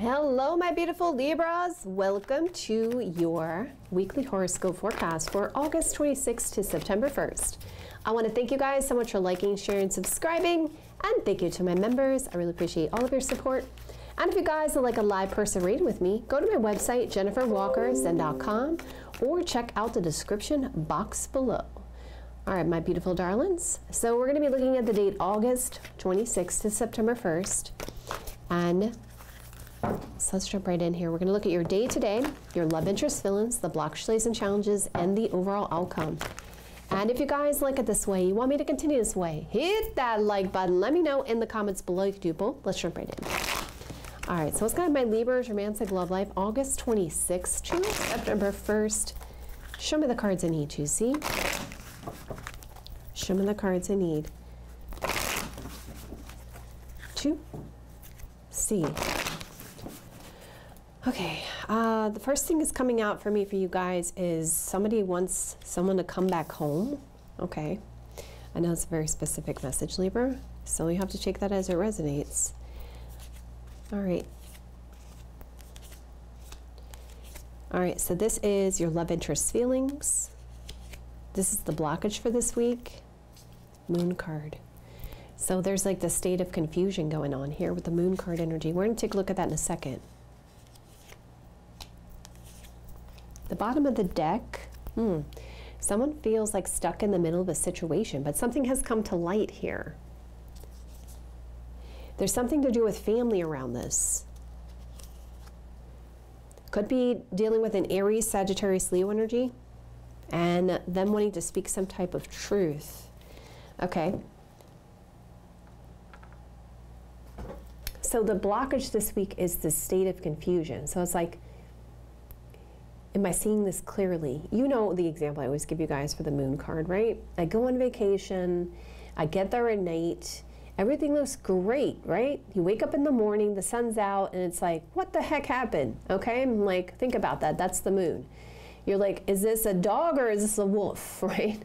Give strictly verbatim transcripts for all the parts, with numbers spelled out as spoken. Hello, my beautiful Libras. Welcome to your weekly horoscope forecast for August twenty-sixth to September first. I want to thank you guys so much for liking, sharing, subscribing, and thank you to my members. I really appreciate all of your support. And if you guys would like a live person reading with me, go to my website, jennifer walker zen dot com, or check out the description box below. All right, my beautiful darlings. So we're going to be looking at the date August twenty-sixth to September first. And so let's jump right in here. We're going to look at your day today, your love interest feelings, the blocks, delays, and challenges, and the overall outcome. And if you guys like it this way, you want me to continue this way, hit that like button. Let me know in the comments below if you do both. Let's jump right in. All right, so let's go to my Libra's romantic love life, August twenty-sixth to September first. Show me the cards I need to see. Show me the cards I need to see. Okay, uh, the first thing that's coming out for me for you guys is somebody wants someone to come back home. Okay, I know it's a very specific message, Libra, so you have to take that as it resonates. All right. All right, so this is your love interest feelings. This is the blockage for this week. Moon card. So there's like the state of confusion going on here with the moon card energy. We're going to take a look at that in a second. The bottom of the deck, hmm, someone feels like stuck in the middle of a situation, but something has come to light here. There's something to do with family around this. Could be dealing with an Aries, Sagittarius, Leo energy, and them wanting to speak some type of truth. Okay. So the blockage this week is the state of confusion. So it's like, am I seeing this clearly? You know the example I always give you guys for the moon card, right? I go on vacation, I get there at night, everything looks great, right? You wake up in the morning, the sun's out, and it's like, what the heck happened? Okay, I'm like, think about that, that's the moon. You're like, is this a dog or is this a wolf, right?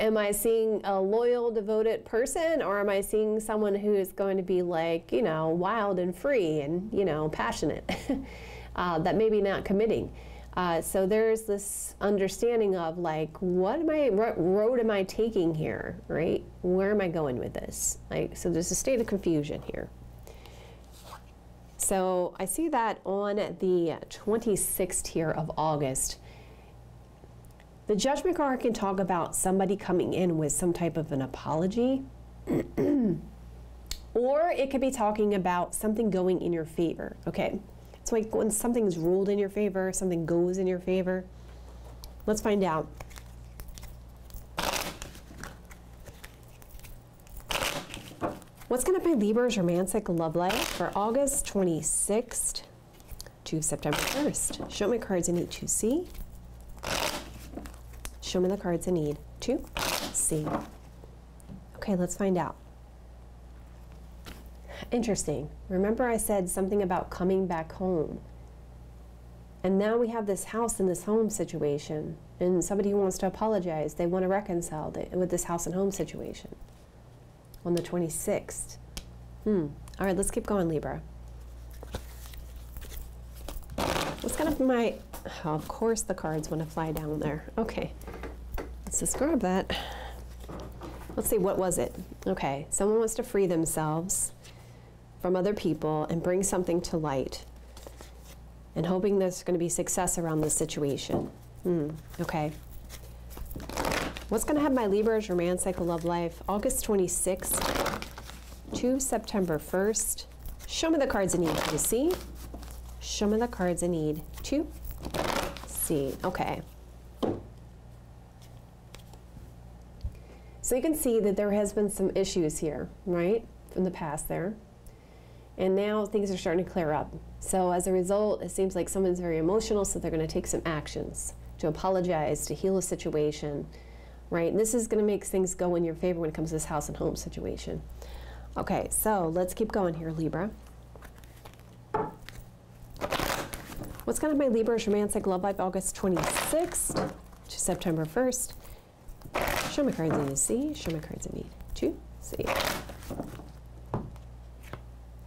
Am I seeing a loyal, devoted person, or am I seeing someone who is going to be like, you know, wild and free and, you know, passionate, uh, that maybe not committing? Uh, so there's this understanding of like, what am I, what road am I taking here, right? Where am I going with this? Like, so there's a state of confusion here. So I see that on the twenty-sixth here of August. The judgment card can talk about somebody coming in with some type of an apology, or it could be talking about something going in your favor, okay? It's like when something's ruled in your favor, something goes in your favor. Let's find out. What's going to be Libra's romantic love life for August twenty-sixth to September first? Show me cards I need to see. Show me the cards I need to see. Okay, let's find out. Interesting. Remember I said something about coming back home. And now we have this house and this home situation. And somebody who wants to apologize, they want to reconcile with this house and home situation on the twenty-sixth. Hmm. All right, let's keep going, Libra. What's going to be my... Oh, of course the cards want to fly down there. Okay. Let's just grab that. Let's see, what was it? Okay, someone wants to free themselves from other people and bring something to light, and hoping there's going to be success around this situation. Mm, okay. What's going to have my Libra's romantic love life August twenty-sixth to September first? Show me the cards I need to see. Show me the cards I need to see. Okay. So you can see that there has been some issues here, right? From the past there. And now things are starting to clear up. So as a result, it seems like someone's very emotional, so they're going to take some actions to apologize, to heal a situation, right? And this is going to make things go in your favor when it comes to this house and home situation. Okay, so let's keep going here, Libra. What's going to be my Libra's romantic love life August twenty-sixth to September first? Show me cards I need to see. Show me cards I need to see.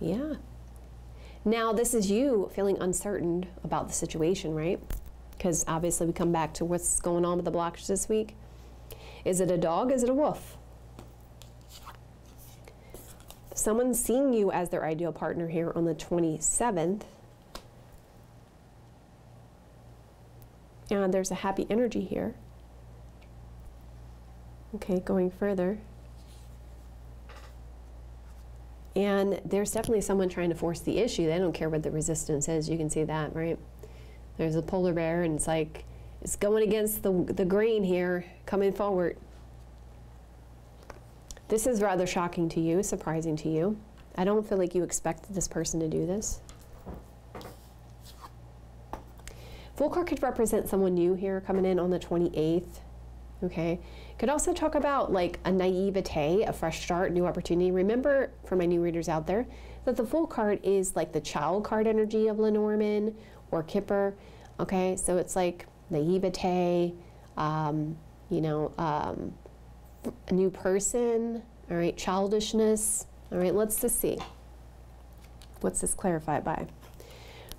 Yeah. Now, this is you feeling uncertain about the situation, right? Because obviously we come back to what's going on with the blockage this week. Is it a dog? Is it a wolf? Someone's seeing you as their ideal partner here on the twenty-seventh. And there's a happy energy here. Okay, going further. And there's definitely someone trying to force the issue. They don't care what the resistance is. You can see that, right? There's a polar bear, and it's like, it's going against the, the grain here, coming forward. This is rather shocking to you, surprising to you. I don't feel like you expected this person to do this. Full card could represent someone new here coming in on the twenty-eighth. Okay, could also talk about like a naivete, a fresh start, new opportunity. Remember, for my new readers out there, that the full card is like the child card energy of Lenormand or Kipper. Okay, so it's like naivete, um, you know, um, a new person, all right, childishness. All right, let's just see. What's this clarified by?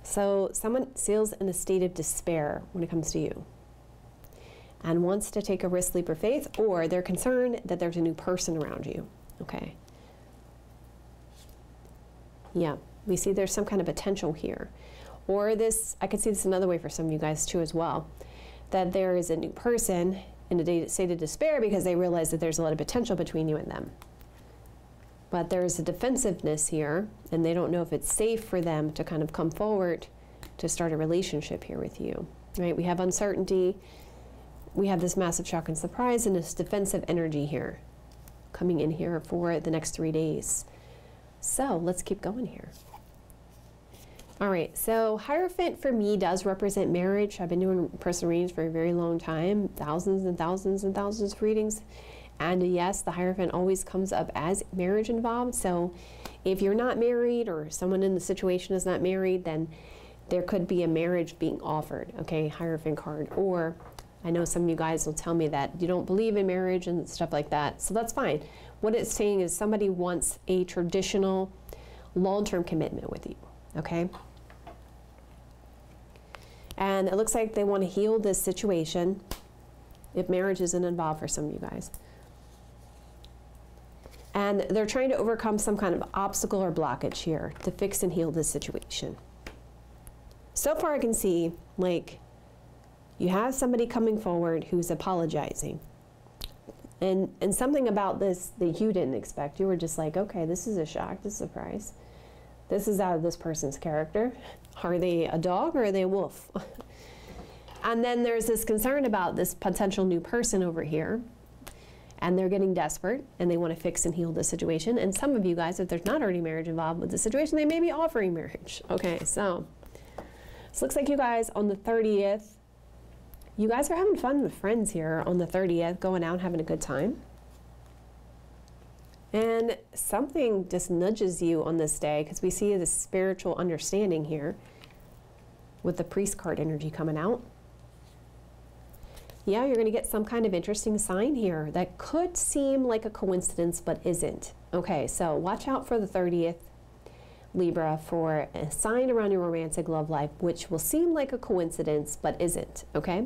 So someone feels in a state of despair when it comes to you, and wants to take a risk, leap, or faith, or they're concerned that there's a new person around you, okay? Yeah, we see there's some kind of potential here. Or this, I could see this another way for some of you guys too as well, that there is a new person in a state of despair because they realize that there's a lot of potential between you and them. But there's a defensiveness here, and they don't know if it's safe for them to kind of come forward to start a relationship here with you, right? We have uncertainty. We have this massive shock and surprise and this defensive energy here coming in here for the next three days. So let's keep going here. All right, so Hierophant for me does represent marriage. I've been doing personal readings for a very long time, thousands and thousands and thousands of readings. And yes, the Hierophant always comes up as marriage involved. So if you're not married or someone in the situation is not married, then there could be a marriage being offered, okay, Hierophant card. Or I know some of you guys will tell me that you don't believe in marriage and stuff like that, so that's fine. What it's saying is somebody wants a traditional, long-term commitment with you, okay? And it looks like they want to heal this situation if marriage isn't involved for some of you guys. And they're trying to overcome some kind of obstacle or blockage here to fix and heal this situation. So far I can see, like, you have somebody coming forward who's apologizing. And, and something about this that you didn't expect. You were just like, okay, this is a shock, this is a surprise. This is out of this person's character. Are they a dog or are they a wolf? And then there's this concern about this potential new person over here. And they're getting desperate and they want to fix and heal the situation. And some of you guys, if there's not already marriage involved with the situation, they may be offering marriage. Okay, so this looks like you guys on the thirtieth, you guys are having fun with friends here on the thirtieth, going out, having a good time. And something just nudges you on this day, because we see the spiritual understanding here with the Priest card energy coming out. Yeah, you're going to get some kind of interesting sign here that could seem like a coincidence, but isn't. Okay, so watch out for the thirtieth, Libra, for a sign around your romantic love life, which will seem like a coincidence, but isn't, okay?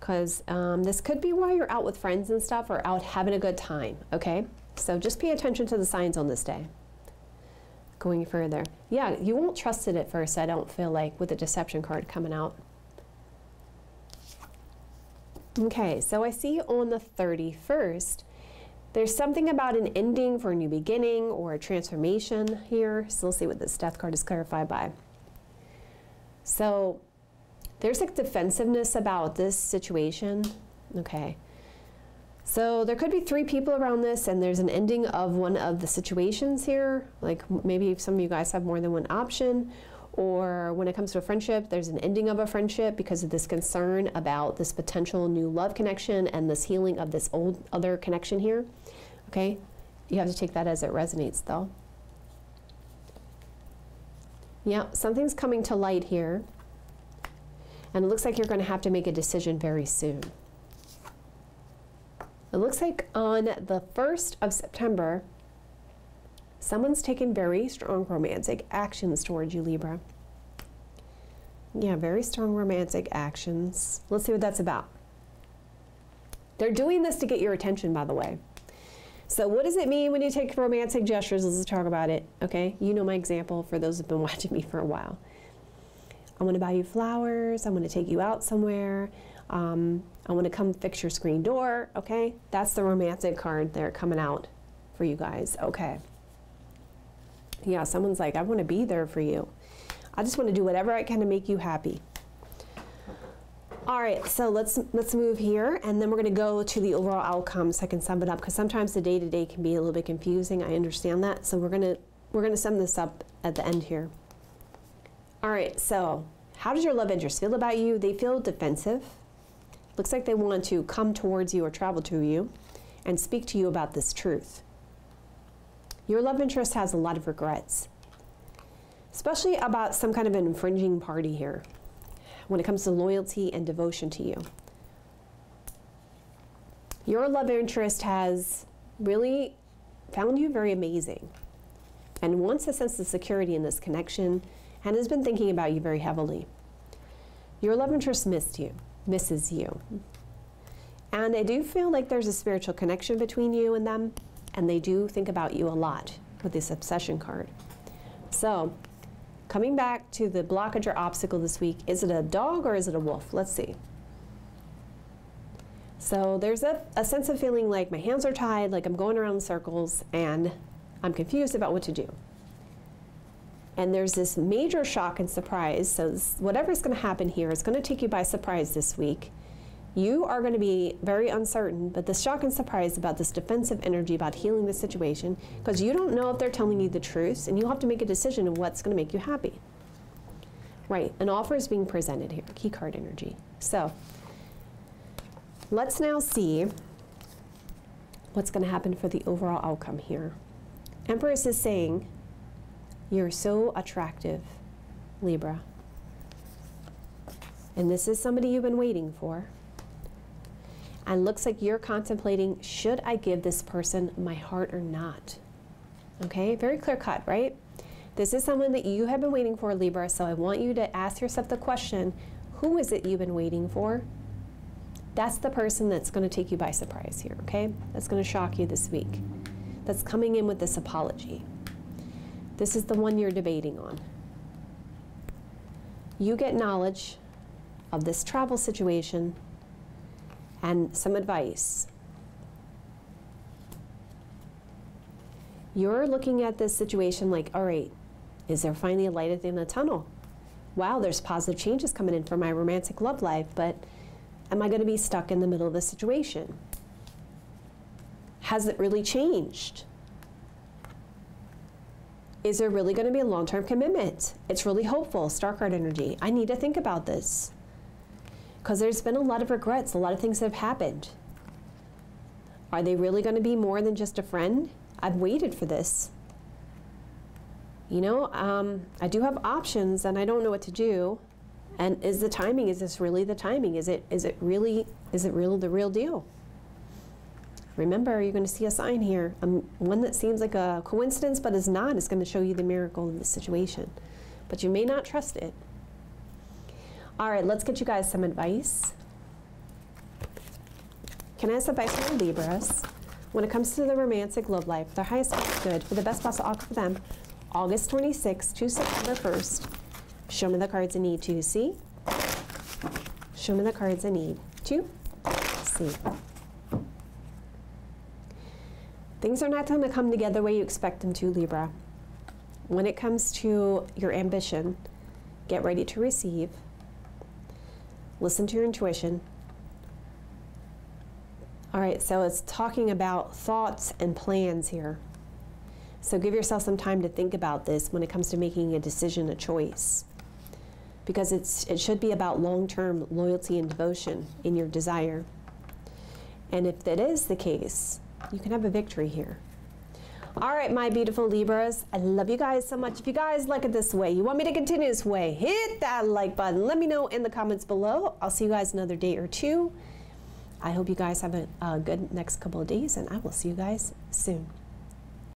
Because um, this could be while you're out with friends and stuff or out having a good time, okay? So just pay attention to the signs on this day. Going further. Yeah, you won't trust it at first, I don't feel like, with the Deception card coming out. Okay, so I see on the thirty-first, there's something about an ending for a new beginning or a transformation here. So let's see what this Death card is clarified by. So there's like defensiveness about this situation. Okay. So there could be three people around this, and there's an ending of one of the situations here. Like maybe some of you guys have more than one option. Or when it comes to a friendship, there's an ending of a friendship because of this concern about this potential new love connection and this healing of this old other connection here, okay? You have to take that as it resonates though. Yeah, something's coming to light here. And it looks like you're gonna have to make a decision very soon. It looks like on the first of September, Someone's taken very strong romantic actions towards you, Libra. Yeah, very strong romantic actions. Let's see what that's about. They're doing this to get your attention, by the way. So what does it mean when you take romantic gestures? Let's talk about it, okay? You know my example for those who've been watching me for a while. I want to buy you flowers. I want to take you out somewhere. Um, I want to come fix your screen door, okay? That's the romantic card there coming out for you guys, okay? Yeah, someone's like, I want to be there for you. I just want to do whatever I can to make you happy. All right, so let's let's move here, and then we're going to go to the overall outcome so I can sum it up, because sometimes the day-to-day can be a little bit confusing. I understand that, so we're gonna we're gonna sum this up at the end here. All right, so how does your love interest feel about you? They feel defensive. Looks like they want to come towards you or travel to you, and speak to you about this truth. Your love interest has a lot of regrets, especially about some kind of an infringing party here. When it comes to loyalty and devotion to you. Your love interest has really found you very amazing and wants a sense of security in this connection and has been thinking about you very heavily. Your love interest missed you, misses you. And I do feel like there's a spiritual connection between you and them, and they do think about you a lot with this obsession card. So, coming back to the blockage or obstacle this week, is it a dog or is it a wolf? Let's see. So there's a, a sense of feeling like my hands are tied, like I'm going around in circles, and I'm confused about what to do. And there's this major shock and surprise, so this, whatever's going to happen here is going to take you by surprise this week. You are going to be very uncertain, but the shock and surprise about this defensive energy about healing the situation, because you don't know if they're telling you the truth, and you'll have to make a decision of what's going to make you happy. Right, an offer is being presented here, key card energy. So let's now see what's going to happen for the overall outcome here. Empress is saying, you're so attractive, Libra. And this is somebody you've been waiting for. And looks like you're contemplating, should I give this person my heart or not? Okay, very clear cut, right? This is someone that you have been waiting for, Libra, so I want you to ask yourself the question, who is it you've been waiting for? That's the person that's gonna take you by surprise here, okay? That's gonna shock you this week. That's coming in with this apology. This is the one you're debating on. You get knowledge of this travel situation and some advice. You're looking at this situation like, all right, is there finally a light at the end of the tunnel? Wow, there's positive changes coming in for my romantic love life, but am I going to be stuck in the middle of the situation? Has it really changed? Is there really going to be a long-term commitment? It's really hopeful, star card energy. I need to think about this. Because there's been a lot of regrets, a lot of things that have happened. Are they really going to be more than just a friend? I've waited for this. You know, um, I do have options and I don't know what to do. And is the timing, is this really the timing? Is it, is it really, is it real, the real deal? Remember, you're going to see a sign here. Um, one that seems like a coincidence but is not. It's going to show you the miracle in this situation. But you may not trust it. All right, let's get you guys some advice. Can I ask advice from Libras? When it comes to the romantic love life, their highest good for the best possible outcome for them, August twenty-sixth to September first. Show me the cards I need to see. Show me the cards I need to see. Things are not going to come together the way you expect them to, Libra. When it comes to your ambition, get ready to receive. Listen to your intuition. All right, so it's talking about thoughts and plans here. So give yourself some time to think about this when it comes to making a decision, a choice. Because it's, it should be about long-term loyalty and devotion in your desire. And if that is the case, you can have a victory here. All right, my beautiful Libras, I love you guys so much. If you guys like it this way, you want me to continue this way, hit that like button. Let me know in the comments below. I'll see you guys another day or two. I hope you guys have a, a good next couple of days, and I will see you guys soon.